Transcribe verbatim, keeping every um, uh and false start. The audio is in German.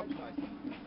Kopf reißen.